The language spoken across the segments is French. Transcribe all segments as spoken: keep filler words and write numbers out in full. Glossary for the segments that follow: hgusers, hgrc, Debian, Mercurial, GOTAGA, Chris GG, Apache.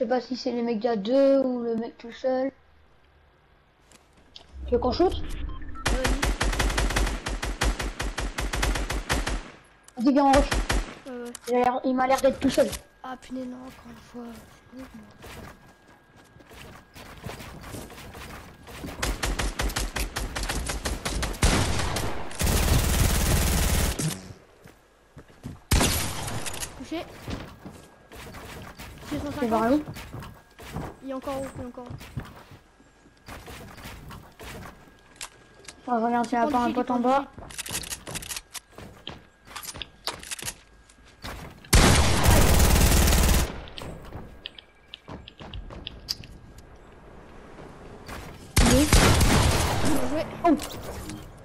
Je sais pas si c'est les mecs à deux ou le mec tout seul. Tu veux qu'on shoot? Oui. Dis bien en roche. Euh, ouais. Il m'a l'air d'être tout seul. Ah putain non, encore une fois. Touché. C'est par où? Il est encore haut, il est encore haut. On va regarder s'il n'y a pas un pote en bas. Oh.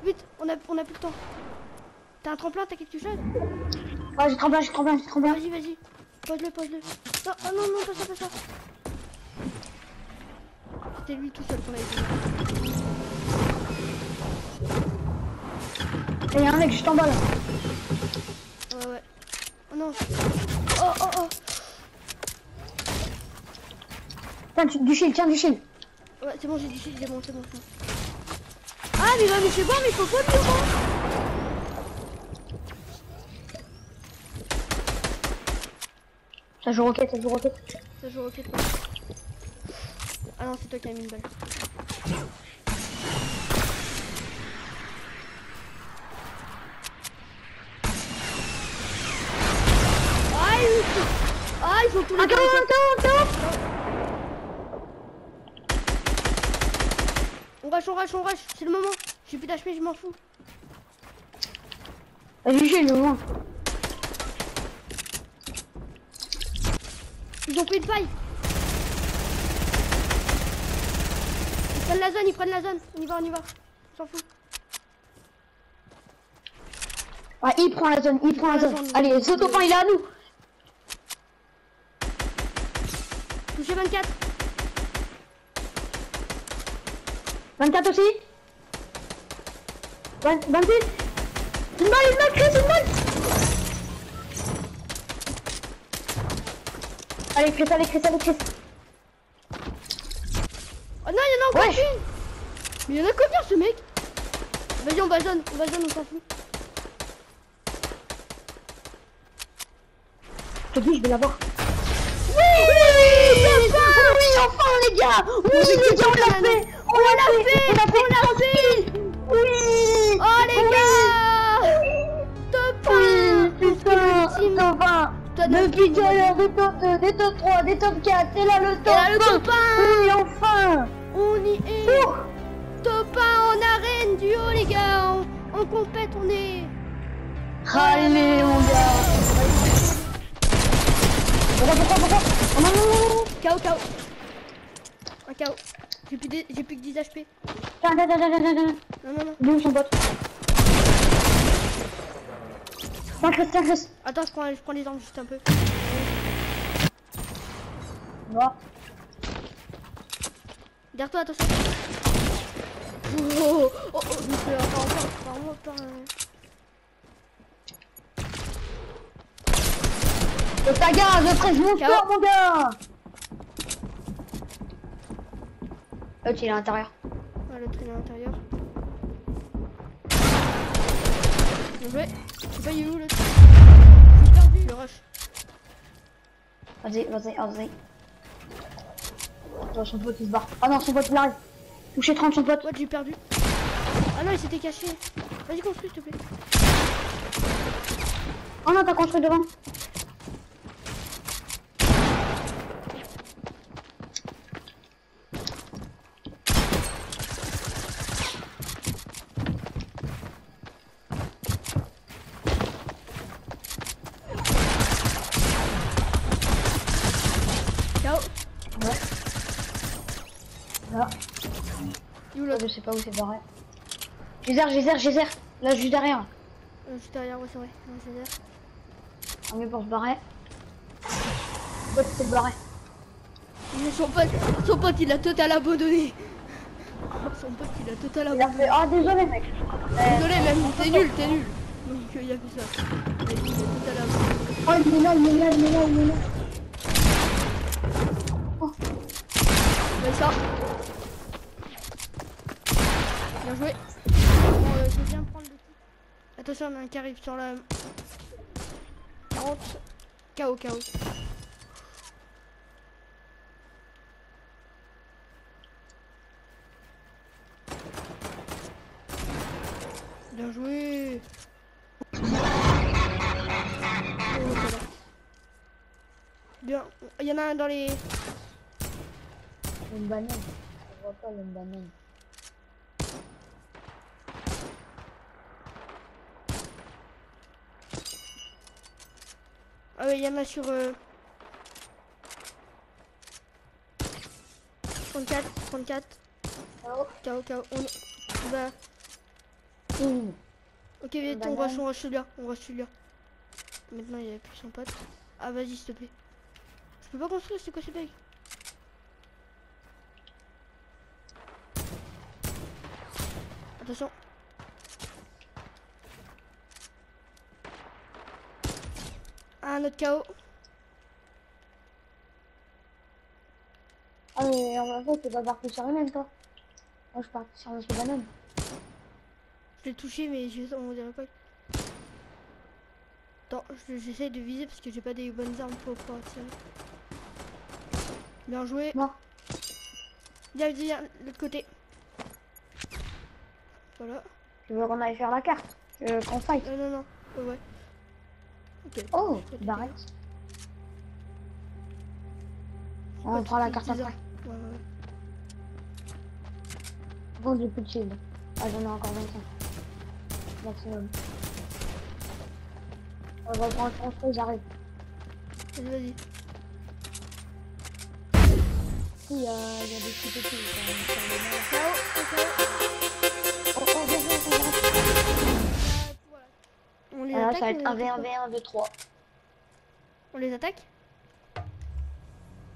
Vite, on a, on a plus le temps. T'as un tremplin, t'as quelque chose? Ouais, j'ai tremplin, j'ai tremplin, j'ai tremplin. Vas-y, vas-y, pose-le, pose-le. Oh, oh non, non, pas ça, pas ça. C'était lui tout seul qu'on avait vu. Il y a un mec juste en bas là. Ouais ouais. Oh non. Oh oh oh. Tiens tu, du shield, tiens du shield. Ouais c'est bon j'ai du shield, c'est bon, c'est bon, c'est bon. Ah mais bah mais c'est bon mais il faut pas plus grand. Ça joue roquette, ça joue roquette. Ça joue roquette ouais. Ah non c'est toi qui as mis une balle. Ah ils sont tous les deux. Attends, attends, attends. On rush, on rush, on rush, c'est le moment. J'ai plus d'H P, je m'en fous. Vas-y, j'ai le moment. Ils ont pris une paille. Ils prennent la zone, ils prennent la zone. On y va, on y va. On s'en fout. Ouais, il prend la zone, il, il prend, prend la zone. zone. Allez, Zotopan, il est à nous. Touché vingt-quatre. vingt-quatre aussi. vingt-huit. Une balle, une balle, Chris, une balle. Allez, Chris, allez, Chris, allez, Chris. Oh non, il y en a encore ouais. Une. Mais il y en a combien ce mec? Vas-y, on va zone, on va zone, on s'en fout. Je te dis, je vais l'avoir. Enfin les gars, oui, oui les gars, on l'a fait, on l'a fait, on l'a fait, on l'a fait, oui, oh les oui. Gars, top un, oui, putain, top vingt, depuis tout à l'heure des top deux, des top trois, des top quatre, et là le top, là, le top un, oui enfin, on y est, oh. Top un en arène duo les gars, on, on compète, on est, allez on gars, pourquoi, pourquoi, pourquoi, oh non, non, non, K O, K O. Un K O. J'ai plus, de... plus que dix H P. Non, non, non, non. Non, son bot. Attends, je prends, je prends les armes juste un peu. Noir. Derrière toi, attention. Oh, oh, oh, je me fais encore, encore, encore, encore. Le taga, le treize monster, mon gars. L'autre il est à l'intérieur. Ouais, l'autre il est à l'intérieur. Bien joué. Je sais pas, il est où l'autre? J'ai perdu. Le rush. Vas-y, vas-y, vas-y. Oh, son pote il se barre. Ah non, son pote il arrive. Touché trente, son pote. Ouais, j'ai perdu. Ah non, il s'était caché. Vas-y, construis s'il te plaît. Oh non, t'as construit devant. Je sais pas où c'est barré. Geyser, geyser, geyser. Là, juste derrière. Euh, juste derrière, ouais, c'est vrai. Ouais, on est pour se barrer. Son pote, c'est barré. Mais son pote, son pote, il a total abandonné. Son pote, il a total abandonné. Il a fait... Ah, désolé, mec. Désolé, euh, même. T'es nul, t'es nul. Donc, il a fait ça. Il a total abandonné. Oh, il est là, il est là, il est là, il est là. Mets ça. Bien joué. Bon, euh, je viens prendre le titre. Attention, on a un qui arrive sur la quarante. K O, K O. Bien joué. Bien, il y en a un dans les... Une banane. On voit pas une banane. Ah ouais, il y en a sur... Euh... trente-quatre, trente-quatre. K O, K O, K O. On va... Mmh. Ok, vite, on rush, on rush celui-là, on rush celui-là. Maintenant, il n'y a plus son pote. Ah, vas-y, s'il te plaît. Je peux pas construire, c'est quoi ces bugs? Attention. Un autre K O. Ah mais en fait t'es pas parti sur les mêmes toi. Moi je suis parti sur les bananes. Je l'ai touché mais je... on dirait pas. Attends, j'essaie de viser parce que j'ai pas des bonnes armes pour pouvoir tirer. Bien joué. Non. Viens, viens, l'autre côté. Voilà. Tu veux qu'on aille faire la carte? Euh, qu'on fight? Non, non, non. Oh, ouais. Okay. Oh, barrette. On va prendre la carte après. Ouais, ouais, ouais. Bon, j'ai plus de shield. Ah, j'en ai encore vingt-cinq. Maximum. On va prendre le transport, j'arrive. Vas-y, vas-y. Si, il y a des petits petits. Ciao, ciao. On les attaque. Ça va être un v un, un v un, deux, trois. On les attaque?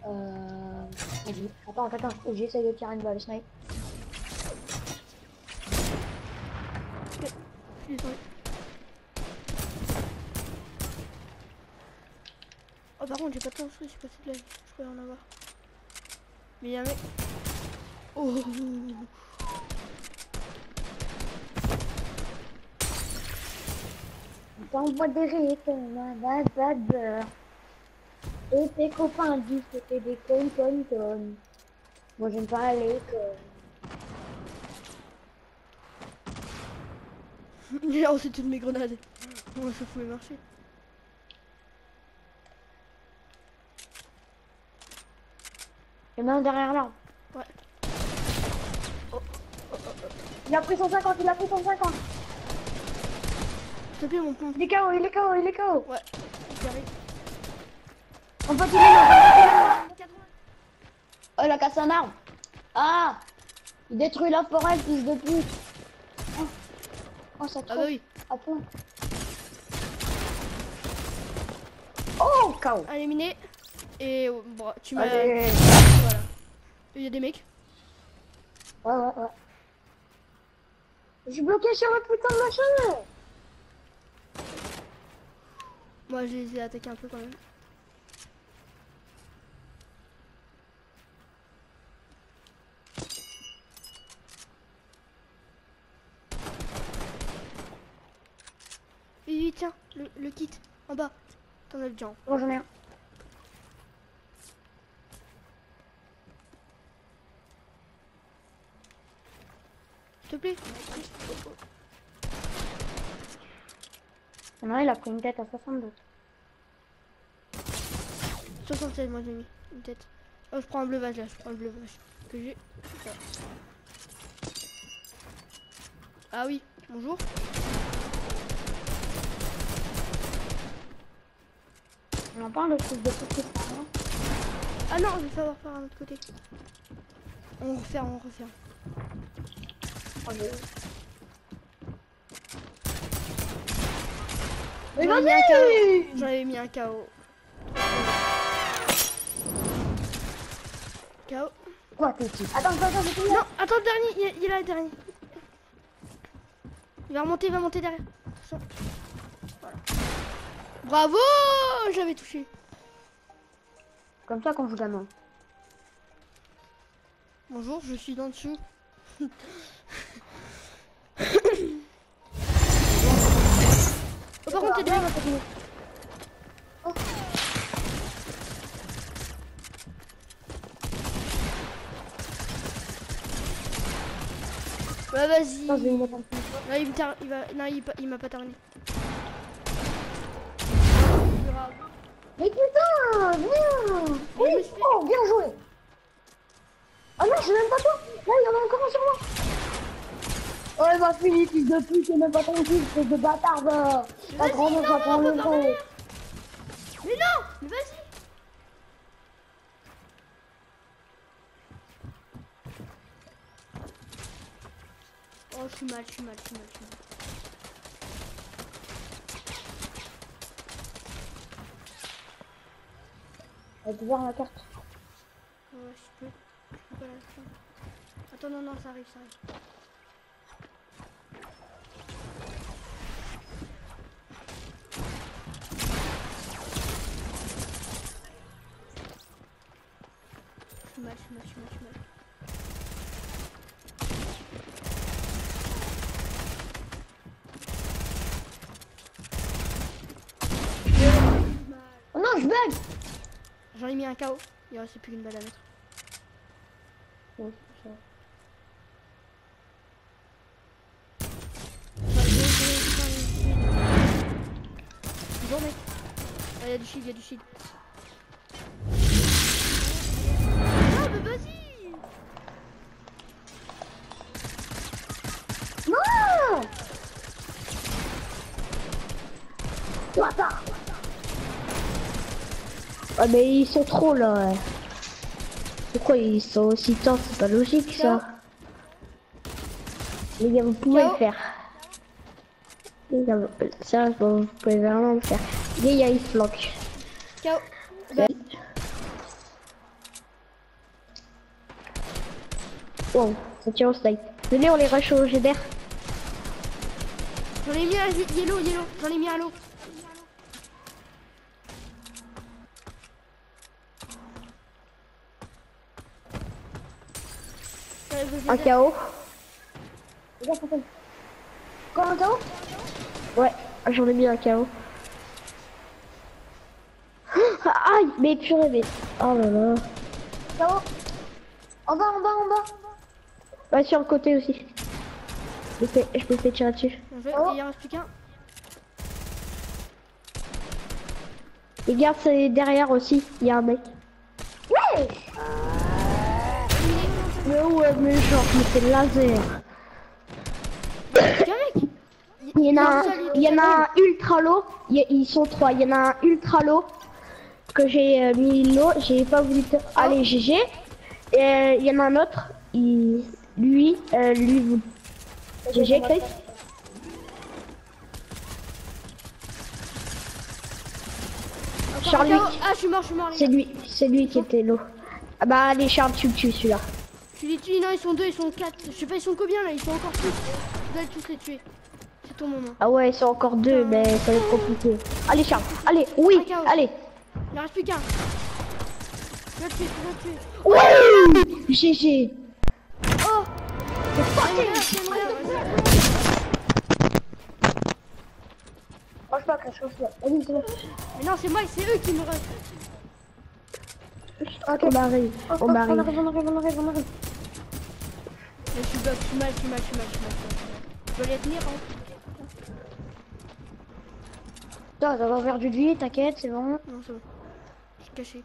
Euh... Attends, attends, j'essaie de tirer une balle, snipe. Oh par contre j'ai pas de temps, je sais pas si je peux en avoir. Mais y'a un mec. Oh. T'envoies des rétons, ma bad. Et tes copains disent que t'es des con con con. Moi j'aime pas les con. Il a reçu toutes mes grenades. On se fout les marchés. Il y en a un derrière là. Ouais. Oh, oh, oh, oh. Il a pris cent cinquante, il a pris cent cinquante. S'il te plaît, mon pompe. Il est K O, il est K O, il est K O. Ouais, il arrive. On va tirer là. Oh, il a cassé un arbre. Ah, il détruit la forêt, fils de pute. Oh, oh ça tue. Ah bah oui. À point. Oh, K O. Éliminé. Et bon, tu m'as... Voilà. Il y a des mecs. Ouais, ouais, ouais. Je suis bloqué sur le putain de machin. Moi, je les ai attaqués un peu quand même. Oui, tiens, le, le kit, en bas. T'en as déjà. Bon, j'en ai un. S'il te plaît. Non, il a pris une tête à soixante-deux. soixante-seize, moi j'ai mis une tête. Oh, je prends un bleuvage là, je prends un bleuvage que j'ai. Ah oui, bonjour. On en parle de truc de côté. Ah non, je vais savoir faire un autre côté. On referme, on referme. Mais vas-y! J'avais mis un K O. K O. Quoi, t'es qui? Attends, attends, attends, non, attends, le dernier, il est là, le dernier. Il va remonter, il va monter derrière. Voilà. Bravo! J'avais touché. Comme ça qu'on joue gamin. Bonjour, je suis d'en dessous. Oh, par contre, t'es derrière ma copine. Oh. Bah, vas-y. Non, il m'a pas il va... non, il, il m'a pas terminé. Mais putain, viens. Oui, oui, oh, bien joué. Ah non, je n'aime pas toi. Là, il y en a encore un sur moi. Oh, il m'a fini, fils de pute, c'est même pas ton fils, c'est de bâtard de... Pas grand-mère, ça prend le temps. Mais non, mais vas-y. Oh, je suis mal, je suis mal, je suis mal, je suis mal. Elle peut voir la carte. Ouais, je peux. Je peux pas la faire. Attends, non, non, ça arrive, ça arrive. Je suis mal, je suis mal, je suis mal, je suis mal. Oh non, je bug. J'en ai mis un K O. Il restait plus qu'une balle à mettre. Ouais, ça va. Bon mec. Ah, il y a du shield, il y a du shield. Non, mais vas-y. Non. Toi, toi. Ah mais ils sont trop là. Pourquoi ils sont aussi tard? C'est pas logique ça. Les gars, vous pouvez le faire. Les gars, sérieusement, vous pouvez vraiment le faire. Les gars, ils flanquent. Ciao. Wow, ça tire au snipe. Venez, on les rush au G D R. J'en ai mis un yellow, yellow. J'en ai mis un lot. Un K O. Quoi, un K O? Ouais, j'en ai mis un K O. Aïe, mais purée, mais... Oh là là. K O. En bas, en bas, en bas. Ouais, sur le côté aussi. Je me fais, je me fais tirer dessus. Il y en reste plus qu'un. Les gars, c'est derrière aussi, il y a un mec. Ouais. Mais où est le genre? Mais c'est le laser. Il y en a, il y en a un ultra low. Ils sont trois. Il y en a un ultra low que j'ai mis low. J'ai pas voulu te... Allez, G G. Et il y en a un autre. Il... Lui, euh, lui, vous. G G, Chris. Charlie. Ah, je suis mort, je suis mort. C'est lui, c'est lui qui était low. Ah bah allez, Charles, tu le tues celui-là. Tu les tues, non, ils sont deux, ils sont quatre. Je sais pas, ils sont combien là, ils sont encore tous. Vous allez tous les tuer. C'est ton moment. Ah ouais, ils sont encore deux, mais ça va être compliqué. Allez, Charles, allez, oui, allez. Il en reste plus qu'un. Je vais le tuer, je vais le tuer. Oui, G G. Oh, c'est parti. Mange pas, crache, crache là. Vas-y, c'est bon. Mais non, c'est moi et c'est eux qui me restent. Ok, on arrive, on arrive. On arrive, on arrive, on arrive, on arrive. Je suis bug, je suis mal, je suis mal, je suis mal, je suis mal. Je dois les tenir, hein. Putain, ça va vers du lit, t'inquiète, c'est bon. Non, c'est bon. Je suis caché.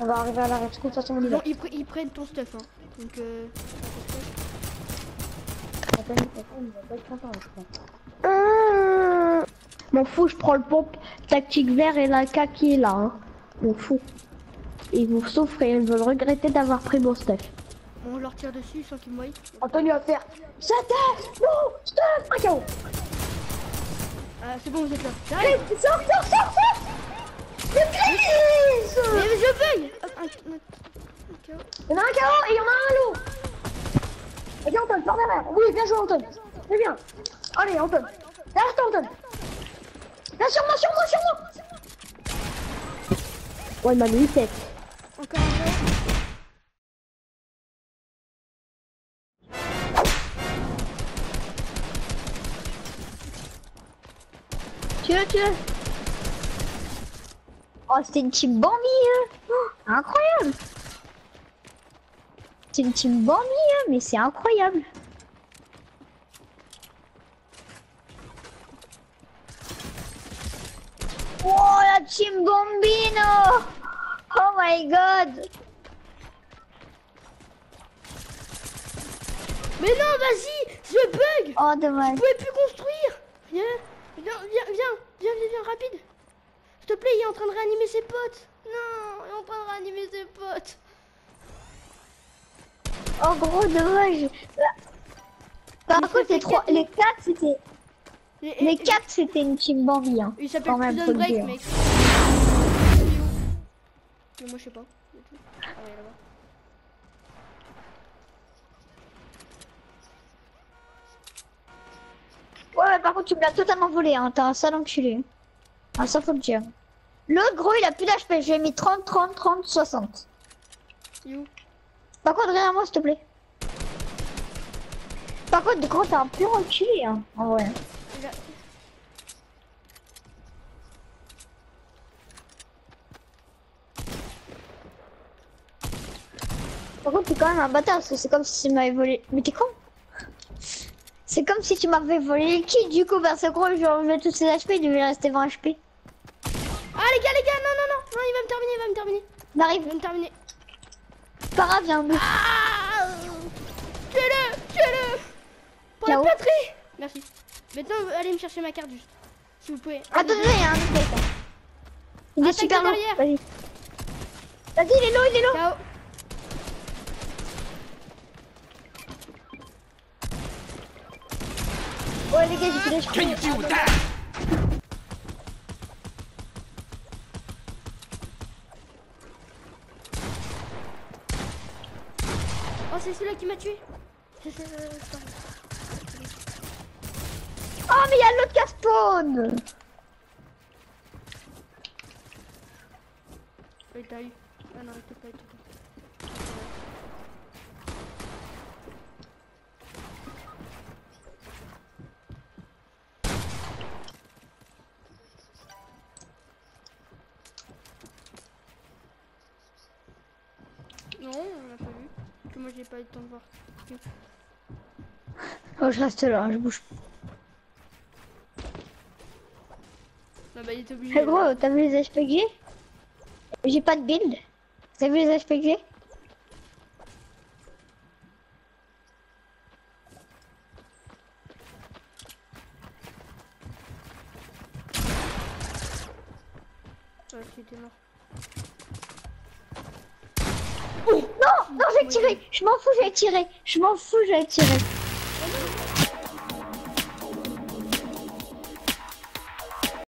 On va arriver à l'arrière, parce que de toute façon, on est là. Ils, pr ils prennent ton stuff, hein. Donc, euh... Attends, attends, on va pas être content, je crois. Euh... M'en fous, je prends le pompe tactique vert et la K qui est là, hein. M'en fous. Ils vous souffrez, ils veulent regretter d'avoir pris mon stuff. Bon, on leur tire dessus sans qu'ils me voient. Antonio va faire. C'était non, stop, un K O. Ah, c'est bon, vous êtes là. Sors, sors, sors, sors. Mais Chris, mais je veuille. Un K O. Il y en a un K O et il y en a un lot. Allez, Anton, par derrière. Oui, bien joué, Anton. Très bien. Allez, Anton. Derrière toi, Anton. Là, sur moi, sur moi, sur moi. Ouais, il m'a mis une tête. Encore un peu. tue-le, tue-le. Oh, c'était une team Bambi, euh. Oh, incroyable. C'est une team Bambi, euh, mais c'est incroyable. Oh, la team Bombino. Oh my god. Mais non, vas-y, je bug. Oh, dommage. Je pouvais plus construire. Viens, viens, viens, viens, viens, viens, rapide. S'il te plaît, il est en train de réanimer ses potes. Non, il est en train de réanimer ses potes. Oh, gros, dommage. Par contre, les trois, les quatre, c'était... Les quatre, c'était une team Bambi, hein. Il s'appelle Prison Break, mec. Mais moi, je sais pas. Ah ouais, là-bas. Ouais, par contre, tu me l'as totalement volé, hein. T'as un sale enculé. Ah, ça faut le dire. L'autre, gros, il a plus d'H P. J'ai mis trente, trente, trente, soixante. You. Par contre, derrière moi, s'il te plaît. Par contre, gros, t'as un pur enculé, hein. Ah ouais. Par contre, t'es quand même un bâtard parce que c'est comme si tu m'avais volé. Mais t'es con. C'est comme si tu m'avais volé le kit du coup, parce que gros, je remets tous ses H P, il devait rester vingt H P. Ah les gars, les gars, non, non, non, non, il va me terminer, il va me terminer. Il arrive. Il va me terminer. Para, viens. Ah tuez-le, tuez-le. Pour la plâtrie. Merci. Maintenant, allez me chercher ma carte juste. Si vous pouvez. Attendez, il y a un autre. Il est super loin. Vas-y. Vas-y, il est low, il est low. Ciao. Ouais les gars, j'ai fait les cheveux. Oh c'est celui-là qui m'a tué. Oh mais il y a l'autre qui a spawn. Il t'a eu. Ah non, il t'a eu. J'ai pas eu le temps de voir. Oh, je reste là, je bouge. Non, bah, il est obligé. Eh gros, t'as vu les H P que j'ai? J'ai pas de build. T'as vu les H P que j'ai? Ouais, j'étais mort. Non, non, j'ai tiré. Je m'en fous, j'ai tiré. Je m'en fous, j'ai tiré.